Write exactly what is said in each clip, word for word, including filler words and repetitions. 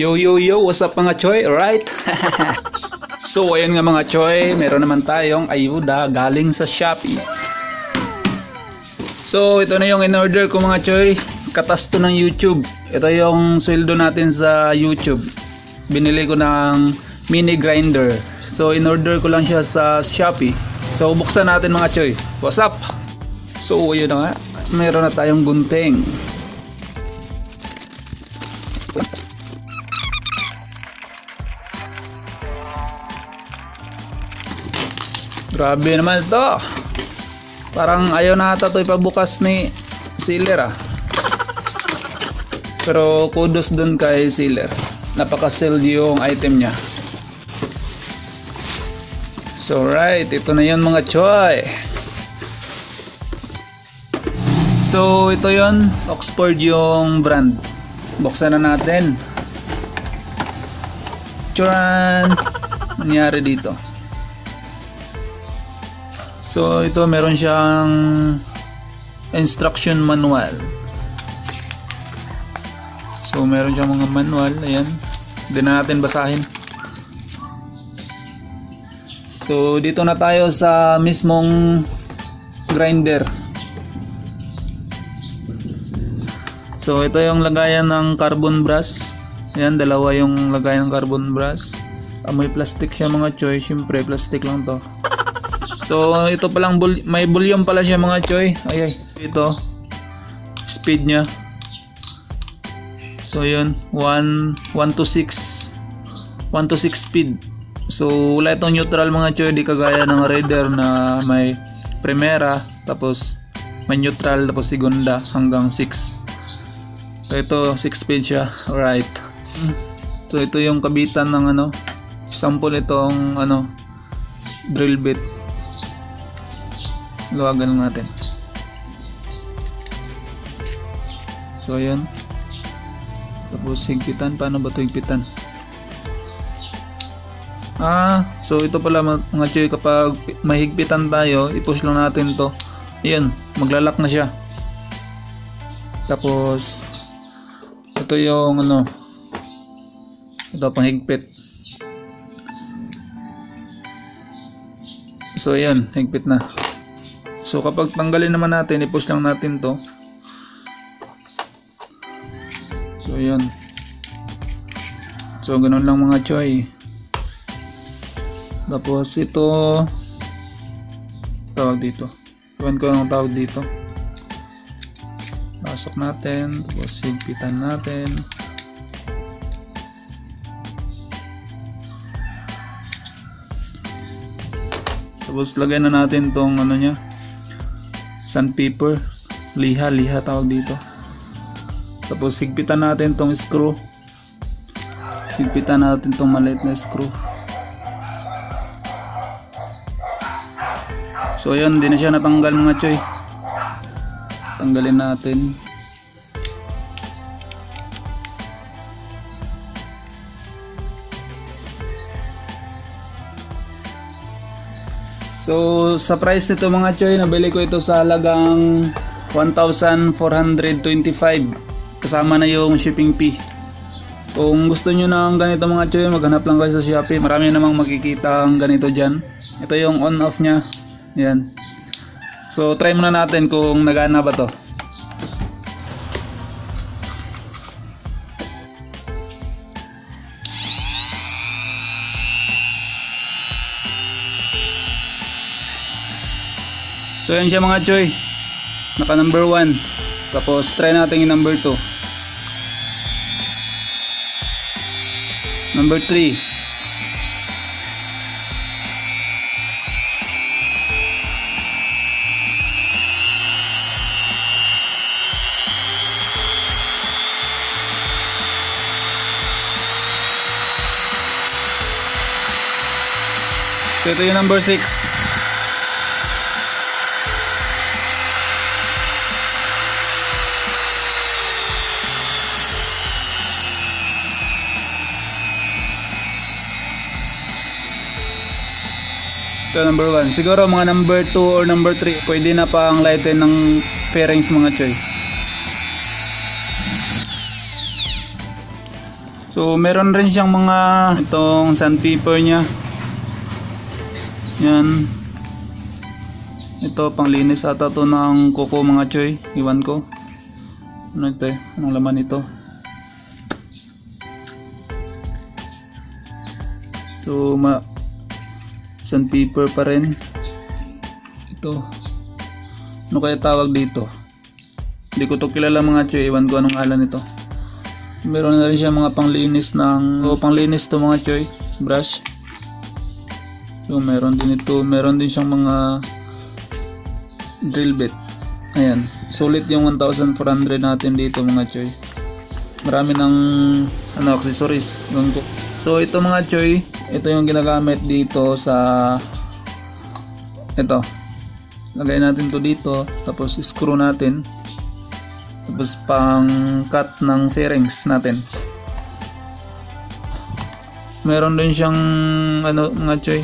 Yo, yo, yo, what's up mga choy? Alright? So, ayun nga mga choy, meron naman tayong ayuda galing sa Shopee. So, ito na yung in-order ko mga choy. Katasto ng YouTube. Ito yung sweldo natin sa YouTube. Binili ko ng mini grinder. So, in-order ko lang siya sa Shopee. So, buksan natin mga choy. What's up? So, ayun na nga. Meron na tayong gunting. Grabe naman ito. Parang ayaw na ata ito ipabukas ni Sealer ah. Pero kudos dun kay Sealer. Napaka-sealed yung item niya. So right, ito na yun mga choy. So ito yun, Oxford yung brand. Buksan na natin. Tcharan! Nangyari dito. So ito meron siyang instruction manual. So meron siyang mga manual, ayan. Hindi na natin basahin. So dito na tayo sa mismong grinder. So ito yung lagayan ng carbon brass. Ayan, dalawa yung lagayan ng carbon brass. Amoy plastic siya mga choy, syempre plastic lang to. So ito palang bul may volume pala siya mga choy. Ayay, ito speed niya. So yun, one to six speed. So wala itong neutral mga choy, di kagaya ng Raider na may primera, tapos may neutral, tapos segunda hanggang six. So ito six speed siya, alright. So ito yung kabitan ng ano, sample itong ano drill bit. Luwagan lang natin. So ayan. Tapos higpitan. Paano ba ito higpitan? Ah, so ito pala mga choy, kapag mahigpitan tayo, i-push lang natin to. Ayan, maglalak na siya. Tapos ito yung ano, ito panghigpit. So ayan, higpit na. So kapag tanggalin naman natin, i-push lang natin to. So yun. So ganoon lang mga choy. Tapos ito, tawag dito, iwan ko yung tawag dito. Pasok natin, tapos higpitan natin. Tapos lagay na natin tong ano nya, sandpaper, liha, liha tawag dito. Tapos higpitan natin tong screw. Higpitan natin tong maliit na screw. So ayun, hindi na siya natanggal mga choy. Tanggalin natin. So sa price nito mga choy, nabili ko ito sa halagang one thousand four hundred twenty-five kasama na yung shipping fee. Kung gusto niyo ng ganito mga choy, maghanap lang kayo sa Shopee. Marami namang makikita ang ganito diyan. Ito yung on off nya. Ayan. So try muna natin kung nagana ba to. So yan siya mga choy, naka number one. Tapos try natin yung number two, number three, so ito yung number six. So number one, siguro mga number two or number three, pwede na pang lighten ng pairings mga choy. So So meron rin siyang mga itong sandpaper niya. Yan. Ito panglinis ata to ng kuko mga choy. Iwan ko. Ano ito eh? Anong laman ito? Ito ma sandpaper pa rin. Ito. Ano kaya tawag dito? Hindi ko to kilala mga choy. Iwan ko anong alan nito. Meron na rin siya mga panglinis ng o panglinis to mga choy, brush. So meron din ito, meron din siyang mga drill bit. Ayan, sulit yung one thousand four hundred natin dito mga choy. Marami ng ano accessories. So ito mga choy, ito yung ginagamit dito sa ito. Lagay natin to dito, tapos screw natin. Tapos pang cut ng fairings natin. Meron din siyang ano mga choy,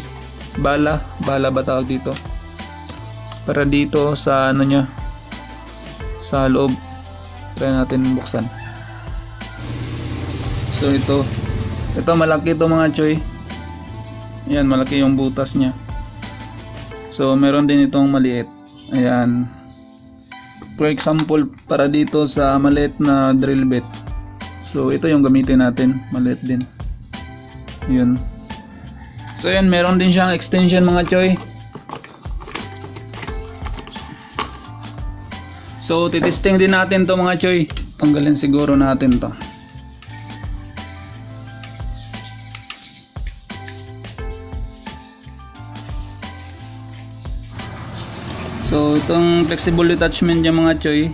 bala, bala ba tawag dito? Para dito sa ano niya, sa loob. Try natin buksan. So ito, ito malaki to mga choy. Ayan, malaki yung butas niya. So meron din itong maliit. Ayan. For example, para dito sa maliit na drill bit. So, ito yung gamitin natin. Maliit din. Yun. So, yun. Meron din siyang extension mga choy. So, titisting din natin to mga choy. Tanggalin siguro natin to. So itong flexible detachment niya mga choy,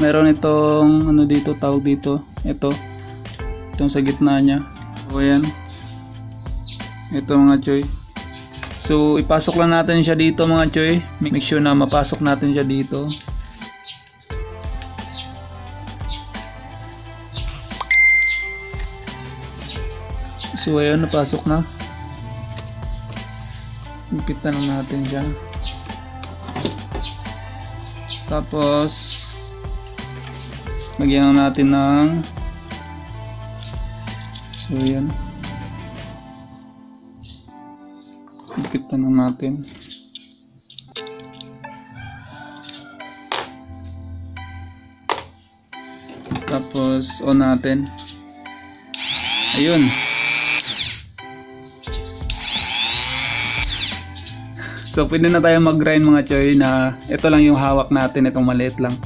meron itong ano dito, tawag dito, ito, itong sa gitna niya. So ayan, ito mga choy. So ipasok lang natin siya dito mga choy, make sure na mapasok natin siya dito. So ayan, napasok na. Ipitan lang natin siya. Tapos magyan natin ng so yan, ikita na natin. Tapos on natin. Ayun. So pwede na tayo mag-grind mga choy na ito lang yung hawak natin, itong maliit lang.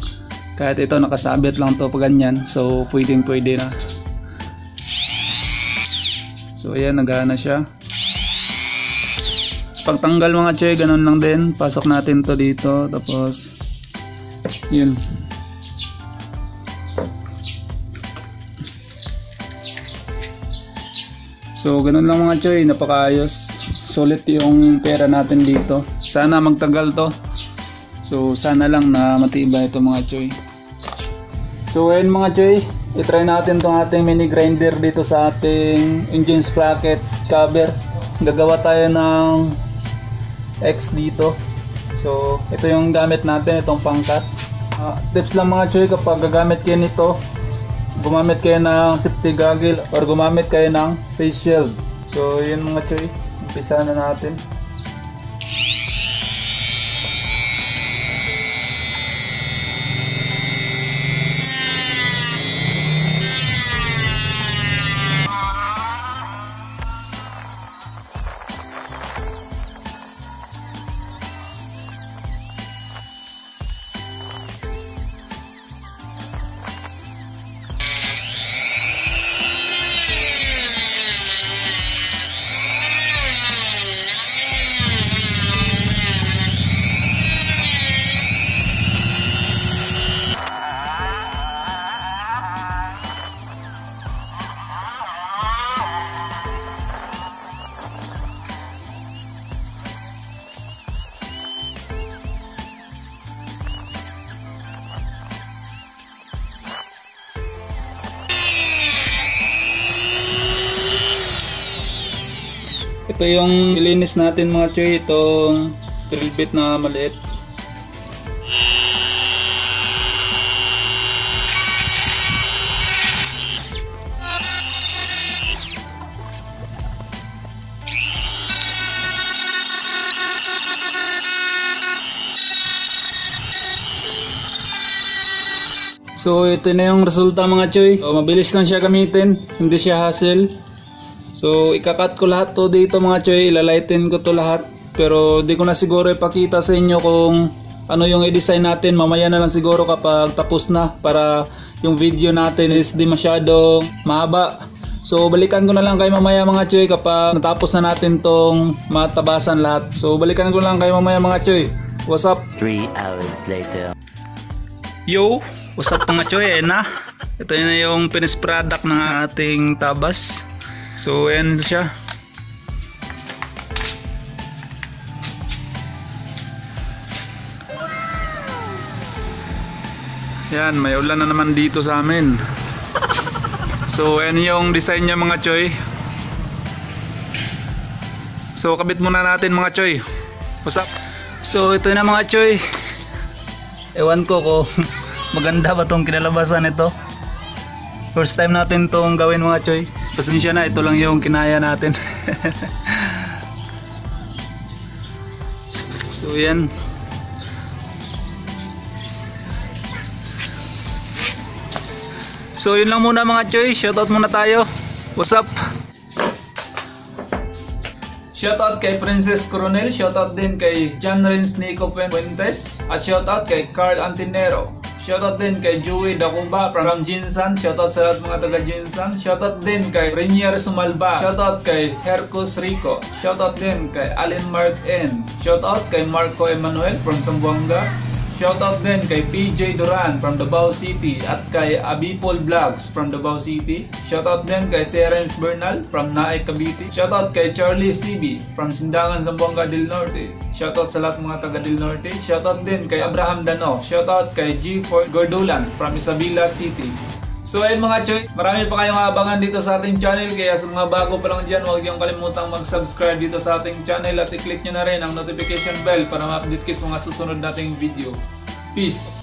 Kahit ito nakasabit lang to pag ganyan. So pwedeng pwede na. So ayan, nagana siya. So, pagtanggal mga choy, ganun lang din. Pasok natin to dito. Tapos yun. So ganun lang mga choy, napakaayos. Solid yung pera natin dito. Sana magtagal to. So sana lang na matibay ito mga choy. So ayun mga choy, i-try natin tong ating mini grinder dito sa ating engine sprocket cover. Gagawa tayo ng X dito. So ito yung gamit natin, itong pangkat. Uh, tips lang mga choy, kapag gagamit kayo nito, gumamit kayo ng safety goggle or gumamit kayo ng face shield. So yun mga choy. Umpisa na natin. Ito yung ilinis natin mga choy, itong drill bit na maliit. So ito na yung resulta mga choy. So, mabilis lang siya gamitin, hindi siya hassle. So ikakat ko lahat to dito mga choy, ilalighten ko to lahat. Pero di ko na siguro ipakita sa inyo kung ano yung i-design natin. Mamaya na lang siguro kapag tapos na, para yung video natin is di masyadong mahaba. So balikan ko na lang kayo mamaya mga choy kapag natapos na natin tong matabasan lahat. So balikan ko lang kayo mamaya mga choy. What's up? three hours later. Yo! What's up mga choy? Ayan na. Ito na yung finished product ng ating tabas. So ayan siya. Ayan, may ulan na naman dito sa amin. So ayan yung design niya mga choy. So kabit muna natin mga choy. What's up? So ito na mga choy. Ewan ko ko maganda ba tong kinalabasan ito. First time natin tong gawin mga choy. Pasensya na, ito lang yung kinaya natin. So yan. So yun lang muna mga choy, shoutout muna tayo. What's up? Shoutout kay Princess Coronel, shoutout din kay Jan Rins, Nico Puentes, at shoutout kay Carl Antinero. Shoutout din kay Jewy Dagumba from Jinsan, shoutout sa lahat mga taga Jinsan. Shoutout din kay Renier Sumalba, shoutout kay Herkus Rico, shoutout din kay Alin Mark N, shoutout kay Marco Emanuel from Sambuanga. Shoutout din kay P J Duran from Davao City at kay Abipol Blacks from Davao City. Shoutout din kay Terence Bernal from Naikabiti. Shoutout kay Charlie Sibi from Sindangan, Zambonga del Norte. Shoutout sa lahat mga taga del Norte. Shoutout din kay Abraham Dano. Shoutout kay G four Gordulan from Isabela City. So ayun mga choy, marami pa kayong aabangan dito sa ating channel, kaya sa mga bago pa lang dyan, huwag niyong kalimutang mag-subscribe dito sa ating channel at i-click nyo na rin ang notification bell para ma-update kayo sa mga susunod nating video. Peace!